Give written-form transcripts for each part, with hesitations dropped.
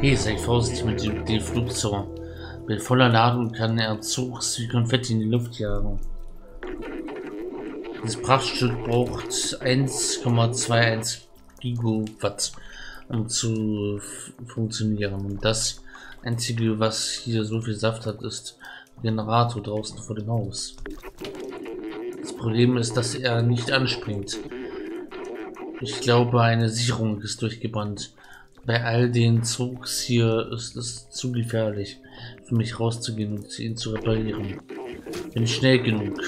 Hier, seid vorsichtig mit dem Defluxor. Mit voller Ladung kann er Zurks wie Konfetti in die Luft jagen. Das Prachtstück braucht 1,21 Gigawatt, um zu funktionieren. Und das einzige, was hier so viel Saft hat, ist der Generator draußen vor dem Haus. Das Problem ist, dass er nicht anspringt. Ich glaube, eine Sicherung ist durchgebrannt. Bei all den Zurks hier ist es zu gefährlich, für mich rauszugehen und ihn zu reparieren. Bin schnell genug.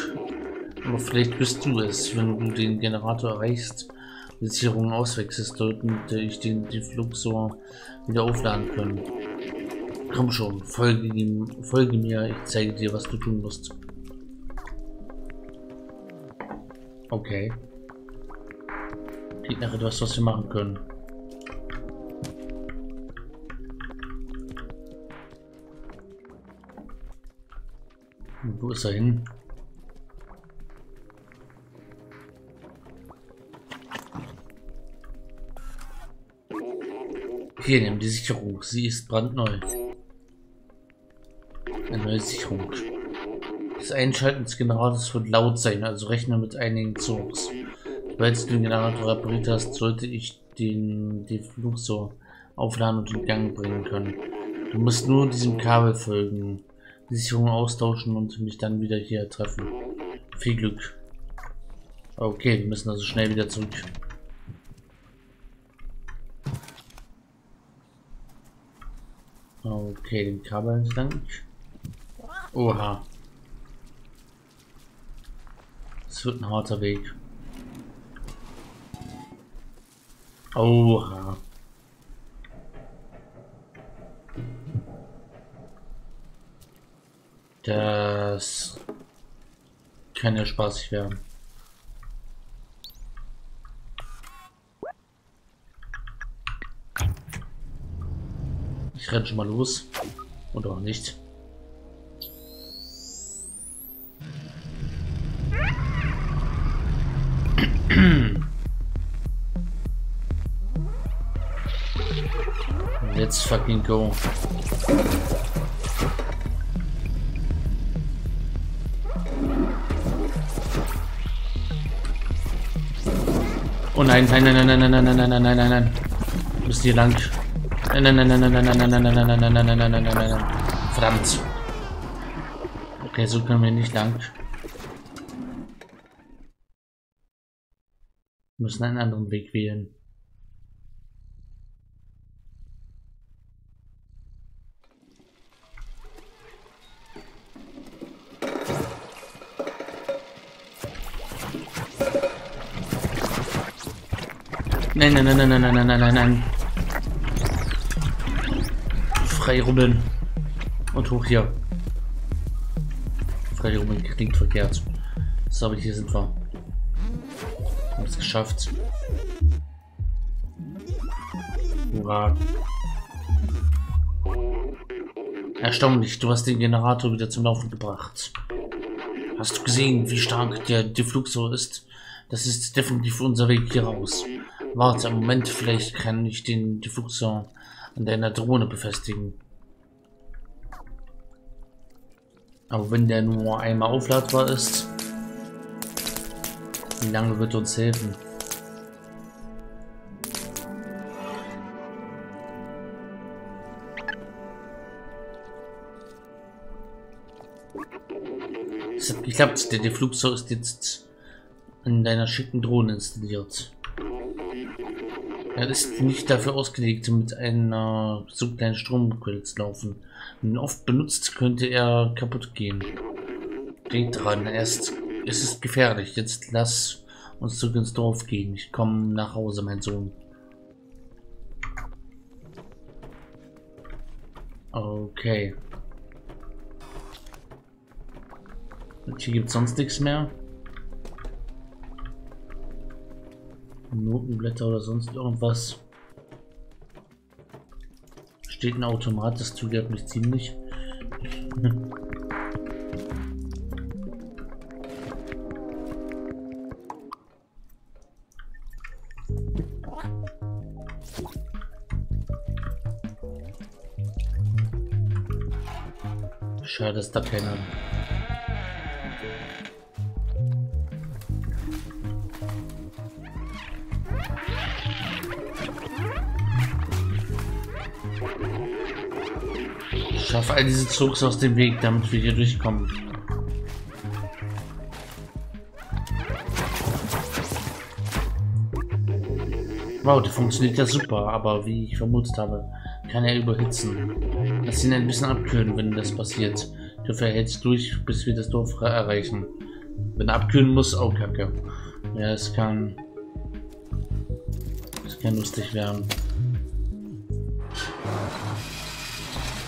Aber vielleicht bist du es, wenn du den Generator erreichst, die Sicherung auswechselst, sollte ich den Defluxor wieder aufladen können. Komm schon, folge mir, ich zeige dir, was du tun musst. Okay. Klingt nach etwas, was wir machen können. Und wo ist er hin? Hier, nimm die Sicherung. Sie ist brandneu. Eine neue Sicherung. Das Einschalten des Generators wird laut sein, also rechne mit einigen Zugs. Sobald du den Generator repariert hast, sollte ich den Defluxor aufladen und in Gang bringen können. Du musst nur diesem Kabel folgen, die Sicherung austauschen und mich dann wieder hier treffen. Viel Glück. Okay, wir müssen also schnell wieder zurück. Okay, dem Kabel entlang. Oha. Es wird ein harter Weg. Oha. Das kann ja spaßig werden. Ich renne schon mal los. Oder auch nicht. Let's fucking go. Oh nein, nein, nein, nein, nein, nein, nein, nein, nein, nein, nein, nein. Wir müssen hier lang. Nein, nein, nein, nein, nein, nein, nein, nein, nein, nein, nein, nein, nein, nein, nein. Verdammt. Okay, so können wir nicht lang. Wir müssen einen anderen Weg wählen. Nein, nein, nein, nein, nein, nein, nein, nein, nein. Frei rubbeln. Und hoch hier. Frei rubbeln klingt verkehrt. So, aber hier sind wir. Haben es geschafft. Hurra. Erstaunlich, du hast den Generator wieder zum Laufen gebracht. Hast du gesehen, wie stark der Defluxor ist? Das ist definitiv unser Weg hier raus. Warte, im Moment, vielleicht kann ich den Defluxor an deiner Drohne befestigen. Aber wenn der nur einmal aufladbar ist, wie lange wird uns helfen? Es hat geklappt, der Defluxor ist jetzt in deiner schicken Drohne installiert. Er ist nicht dafür ausgelegt, mit einer so kleinen Stromquelle zu laufen. Wenn oft benutzt, könnte er kaputt gehen. Denkt dran, es ist gefährlich. Jetzt lass uns zurück ins Dorf gehen. Ich komme nach Hause, mein Sohn. Okay. Und hier gibt es sonst nichts mehr. Notenblätter oder sonst irgendwas. Steht ein Automat, das zugehört mich ziemlich. Schade, dass da keiner. Schaff all diese Zugs aus dem Weg, damit wir hier durchkommen. Wow, die funktioniert ja super, aber wie ich vermutet habe, kann er überhitzen. Lass ihn ein bisschen abkühlen, wenn das passiert. Du verhältst durch, bis wir das Dorf erreichen. Wenn er abkühlen muss, auch kacke. Ja, es kann lustig werden.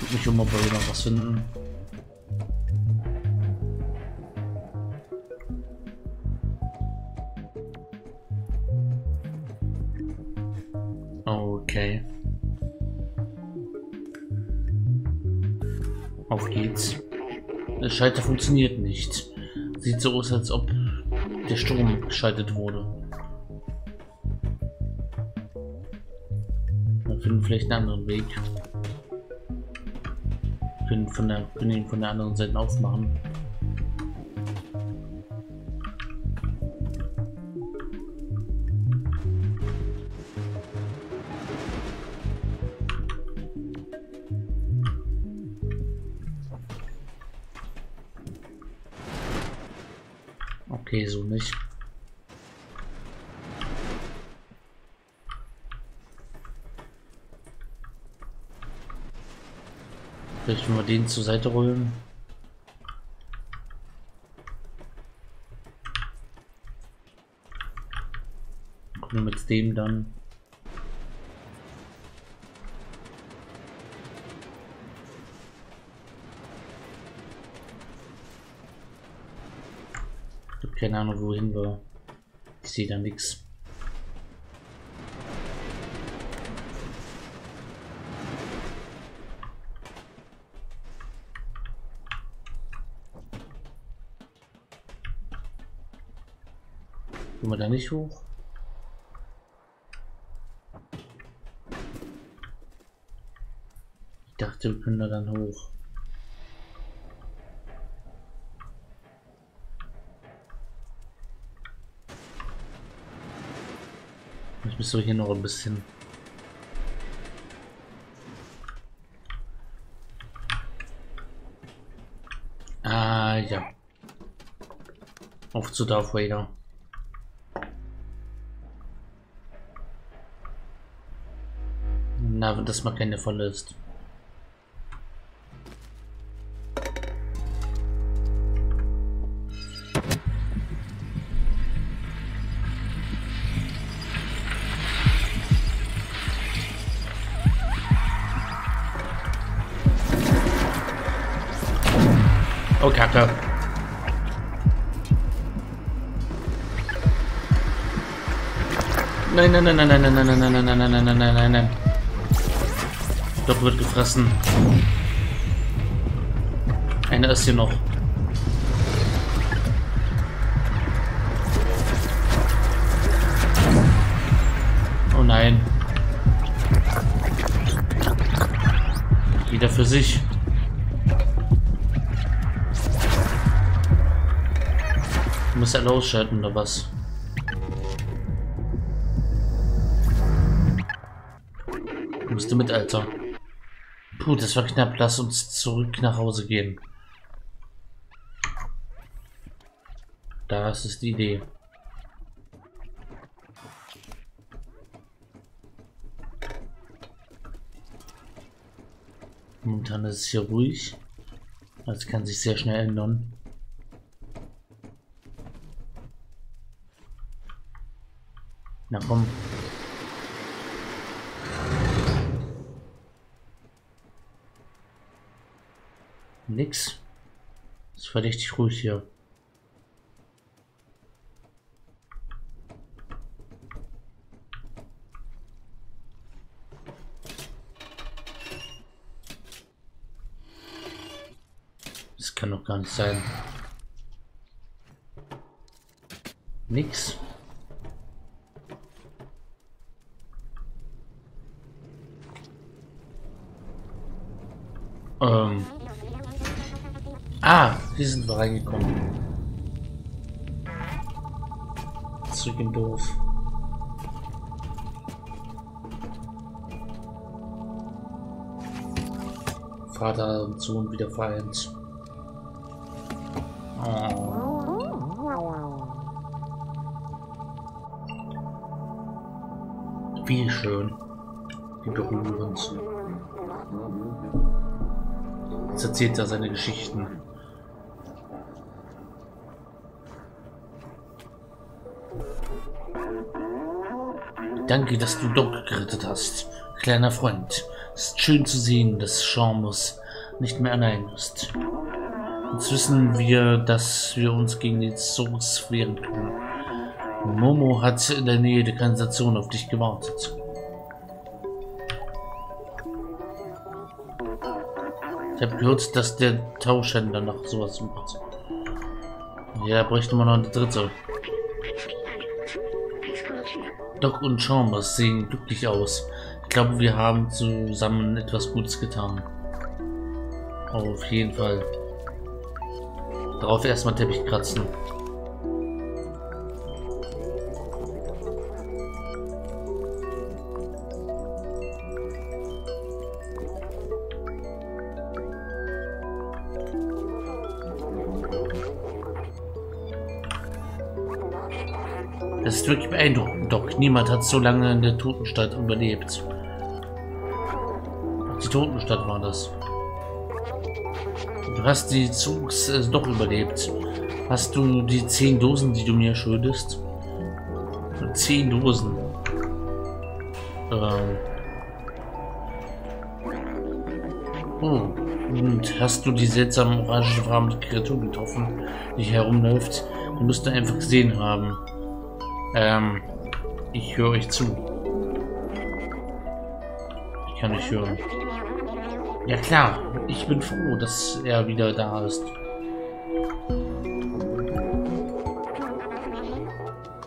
Guck mich um, ob wir noch was finden. Okay. Auf geht's. Der Schalter funktioniert nicht. Sieht so aus, als ob der Strom geschaltet wurde. Wir finden vielleicht einen anderen Weg. Wir können ihn von der anderen Seite aufmachen. Okay, so nicht. Vielleicht mal den zur Seite rollen. Gucken wir mit dem dann. Keine Ahnung, wohin wir. Ich sehe da nichts. Gehen wir da nicht hoch? Ich dachte, wir können da dann hoch. Müssen wir hier noch ein bisschen. Ah ja. Auf zu Darth Vader. Na, wenn das mal keine volle ist. Oh, Kacke. Nein, nein, nein, nein, nein, nein, nein, nein, nein, nein, nein, nein, nein, nein, nein, nein. Doch wird gefressen. Einer ist hier noch. Oh nein. Wieder für sich. Muss er ausschalten oder was? Musste mit, Alter. Puh, das war knapp. Lass uns zurück nach Hause gehen. Das ist die Idee. Momentan ist es hier ruhig. Das kann sich sehr schnell ändern. Na komm. Nix. Ist verdächtig ruhig hier. Das kann doch gar nicht sein. Nix. Ah, hier sind wir reingekommen. Das ist wirklich doof. Vater und Sohn wieder vereint. Oh. Wie schön. Wie berührend. Jetzt erzählt er seine Geschichten. Danke, dass du Doc gerettet hast, kleiner Freund. Es ist schön zu sehen, dass Chamos nicht mehr allein ist. Jetzt wissen wir, dass wir uns gegen die Zurks wehren können. Momo hat in der Nähe der Kanalisation auf dich gewartet. Ich habe gehört, dass der Tauschhändler noch sowas sucht. Ja, da bräuchte man noch eine dritte. Doc und Chambers sehen glücklich aus. Ich glaube, wir haben zusammen etwas Gutes getan. Auf jeden Fall. Darauf erstmal Teppich kratzen. Das ist wirklich beeindruckend, Doc. Niemand hat so lange in der Totenstadt überlebt. Die Totenstadt war das. Du hast die Zugs doch überlebt. Hast du die 10 Dosen, die du mir schuldest? 10 Dosen. Oh. Und hast du die seltsame orangefarbene Kreatur getroffen, die herumläuft? Du musst da einfach gesehen haben. Ich höre euch zu. Ich kann nicht hören. Ja klar, ich bin froh, dass er wieder da ist.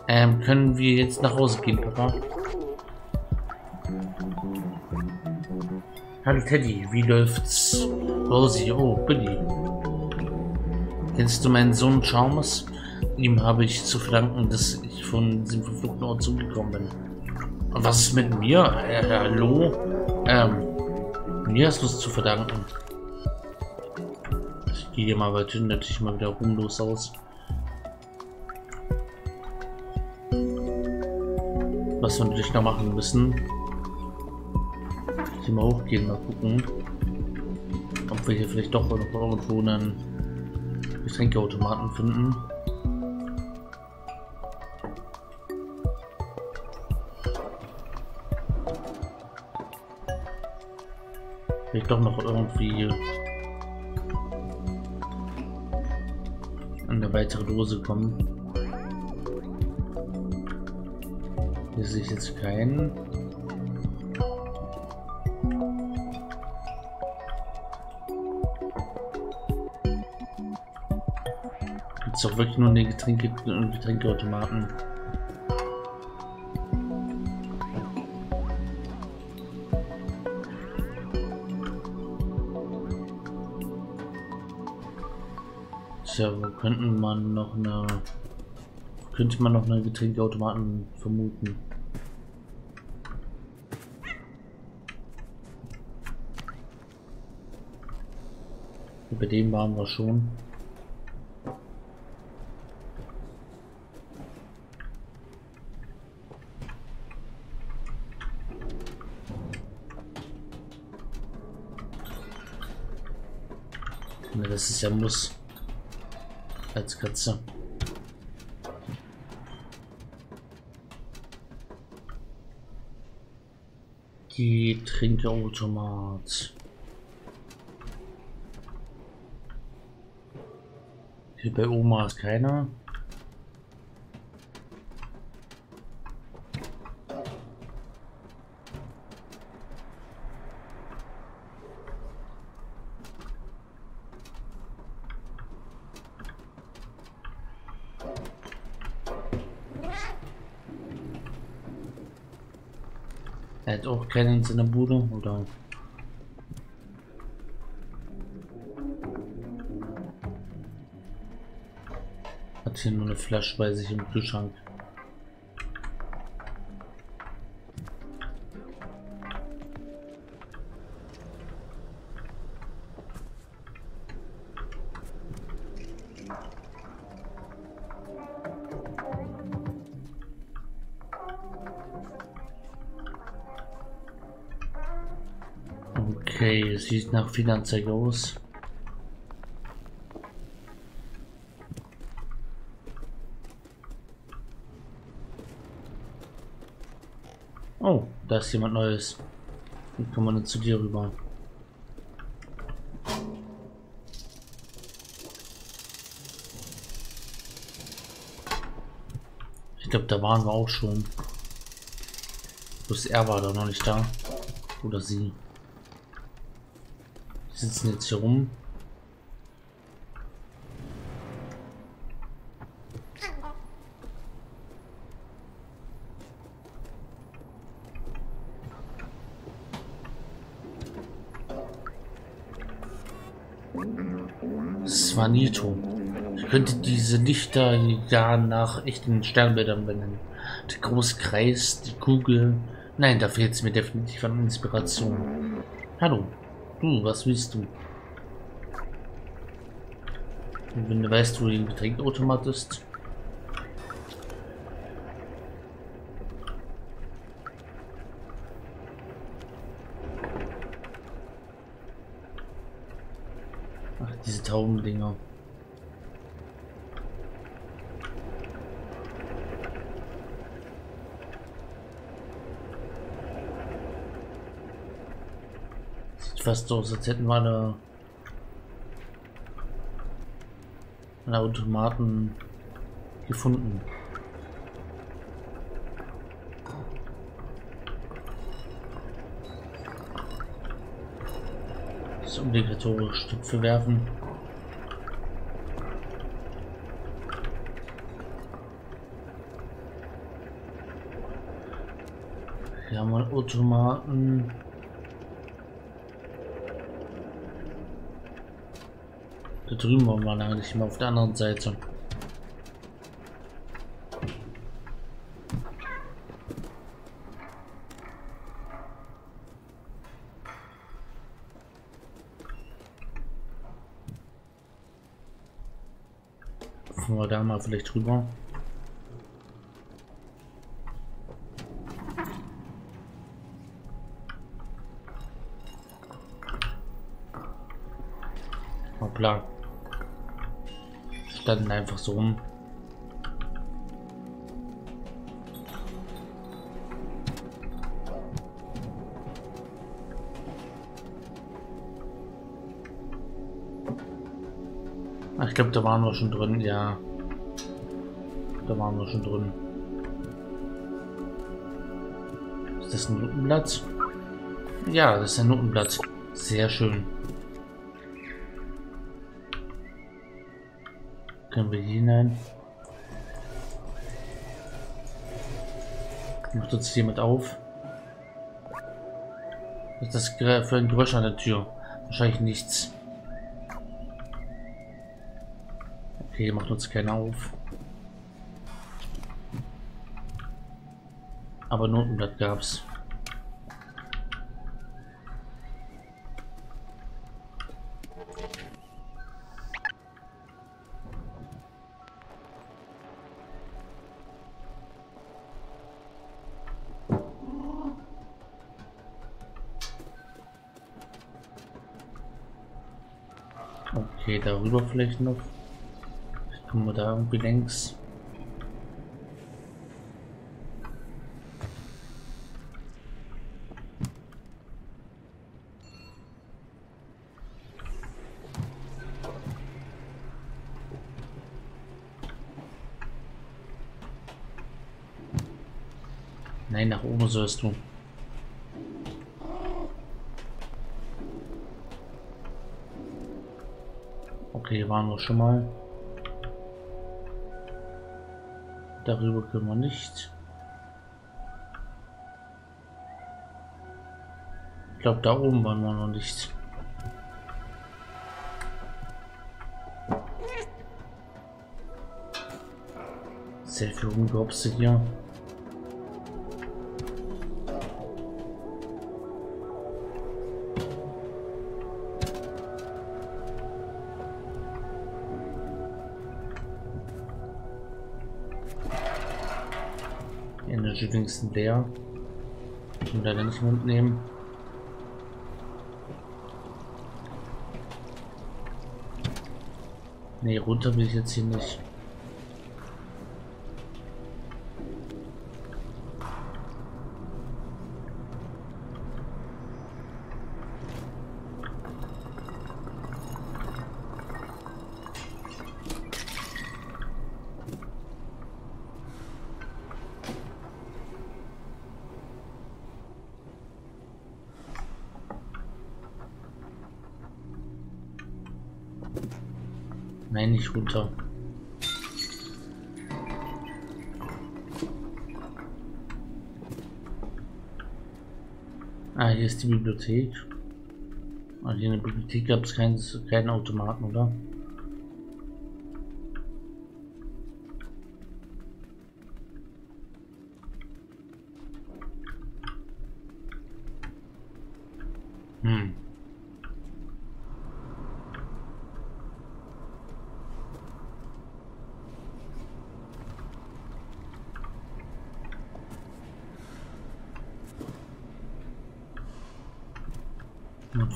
Können wir jetzt nach Hause gehen, Papa? Hallo Teddy, wie läuft's? Rosy, oh, Billy. Kennst du meinen Sohn Charles? Ihm habe ich zu verdanken, dass ich von diesem verfluchten Ort zugekommen bin. Und was ist mit mir? Hallo? Mir hast du es zu verdanken. Ich gehe hier mal weit hin, natürlich mal wieder ruhmlos aus. Was wir natürlich noch machen müssen. Hier mal hochgehen, mal gucken. Ob wir hier vielleicht doch noch irgendwo einen Getränkeautomaten finden. Vielleicht doch noch irgendwie an eine weitere Dose kommen. Hier sehe ich jetzt keinen. Gibt es doch wirklich nur eine Getränkeautomaten. Tja, wo könnte man noch eine Getränkeautomaten vermuten? Über dem waren wir schon. Na, das ist ja Muss. Als Katze. Getränkeautomat. Hier bei Oma ist keiner. Er hat auch keinen in seiner Bude, oder? hat hier nur eine Flasche bei sich im Kühlschrank. Okay, sieht nach Finanzzeug aus. Oh, da ist jemand Neues. Wie kommt man denn zu dir rüber? Ich glaube, da waren wir auch schon. Bloß er war da noch nicht da. Oder sie. Die sitzen jetzt hier rum. Das war Nito. Ich könnte diese Lichter ja nach echten Sternbildern benennen. Der große Kreis, die Kugel. Nein, da fehlt es mir definitiv an Inspiration. Hallo. Was willst du? Und wenn du weißt, wo den Getränkautomat ist. Ach, diese Taubendinger. Fast so, als hätten wir alle Automaten gefunden. Das obligatorische Stück werfen. Hier haben wir Automaten. Da drüben waren wir lange nicht mehr, auf der anderen Seite. Fahren wir da mal vielleicht drüber. Hoppla. Standen einfach so rum. Ach, ich glaube, da waren wir schon drin, ja. Da waren wir schon drin. Ist das ein Notenblatt? Ja, das ist ein Notenblatt. Sehr schön. Können wir hier hinein? Macht uns jemand auf? Was ist das für ein Geräusch an der Tür? Wahrscheinlich nichts. Okay, macht uns keiner auf. Aber Notenblatt gab's. Okay, darüber vielleicht noch. Vielleicht kommen wir da irgendwie längs. Nein, nach oben sollst du. Hier waren wir schon mal. Darüber können wir nicht. Ich glaube, da oben waren wir noch nicht. Sehr viel Rumgehopse hier. Die Energie wenigstens leer. Ich will leider nicht mitnehmen. Ne, runter will ich jetzt hier nicht. Nein, nicht runter. Ah, hier ist die Bibliothek. Also hier in der Bibliothek gab es keinen Automaten, oder?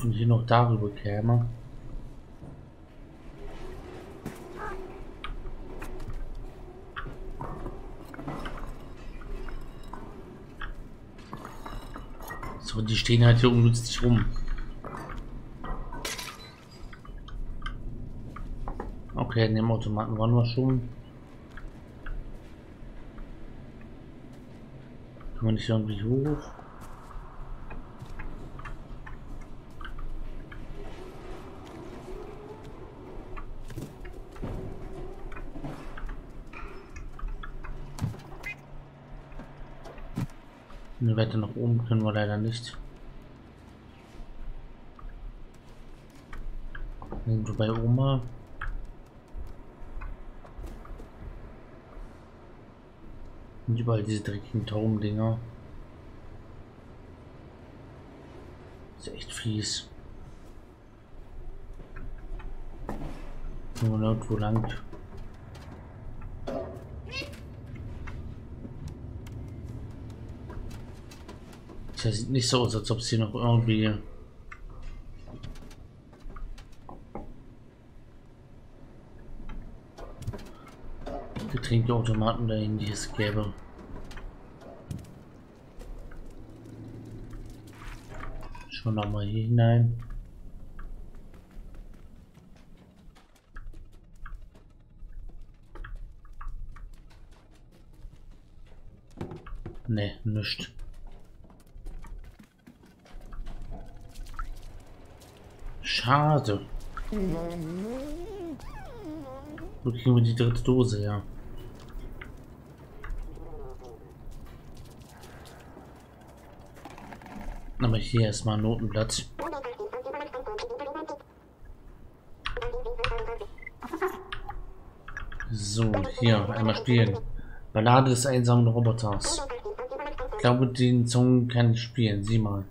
Wenn ich noch darüber käme. So, die stehen halt hier ungünstig rum. Okay, in dem Automaten waren wir schon. Kann man nicht irgendwie hoch? Eine Wette nach oben können wir leider nicht. Sind wir bei Oma? Und überall diese dreckigen Taumdinger. Ist echt fies. Nur irgendwo langt. Das sieht nicht so aus, als ob es hier noch irgendwie Getränkeautomaten dahin, die es gäbe. Schauen wir mal hier hinein. Ne, nichts. Schade. Wo kriegen wir die dritte Dose her? Aber hier erstmal einen Notenblatt. So, hier einmal spielen. Ballade des einsamen Roboters. Ich glaube, den Song kann ich spielen. Sieh mal.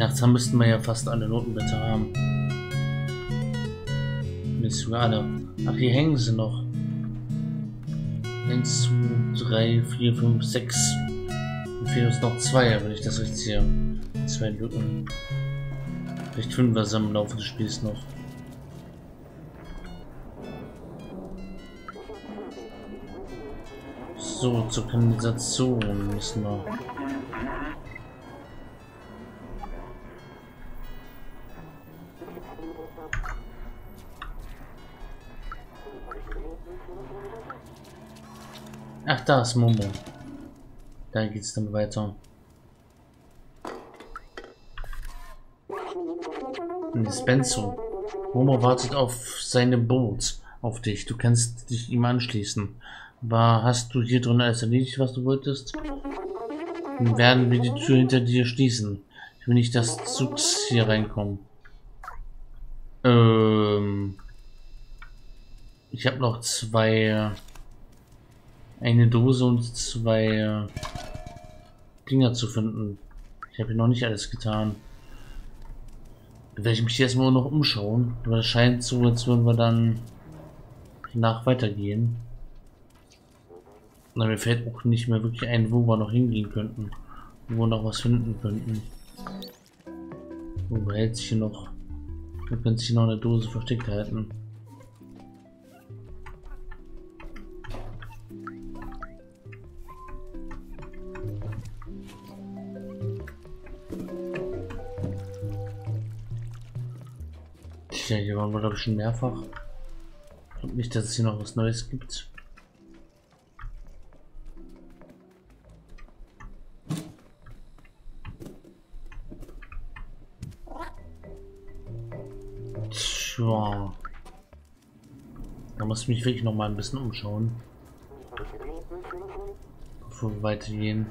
Nachts müssten wir ja fast alle Notenblätter haben. Müssen wir alle. Ach, hier hängen sie noch. 1, 2, 3, 4, 5, 6. Mir fehlen uns noch 2, wenn ich das richtig sehe. 2 Lücken. Vielleicht finden wir sie im Laufe des Spiels noch. So, zur Kanalisation müssen wir. Ach, da ist Momo. Da geht's dann weiter. Ein Dispenser. Momo wartet auf seine Boot. Auf dich. Du kannst dich ihm anschließen. Aber hast du hier drin alles erledigt, was du wolltest? Dann werden wir die Tür hinter dir schließen. Ich will nicht, dass Zugs hier reinkommen. Ich habe noch 2. Eine Dose und 2 Dinger zu finden. Ich habe hier noch nicht alles getan. Da werde ich mich erstmal noch umschauen. Aber es scheint so, als würden wir dann nach weitergehen. Na, mir fällt auch nicht mehr wirklich ein, wo wir noch hingehen könnten. Wo wir noch was finden könnten. Wo behält sich hier noch? Da könnte sich hier noch eine Dose versteckt halten. Ja, hier waren wir glaube ich schon mehrfach. Ich glaube nicht, dass es hier noch was Neues gibt. Tja. Da muss ich mich wirklich noch mal ein bisschen umschauen. Bevor wir weitergehen.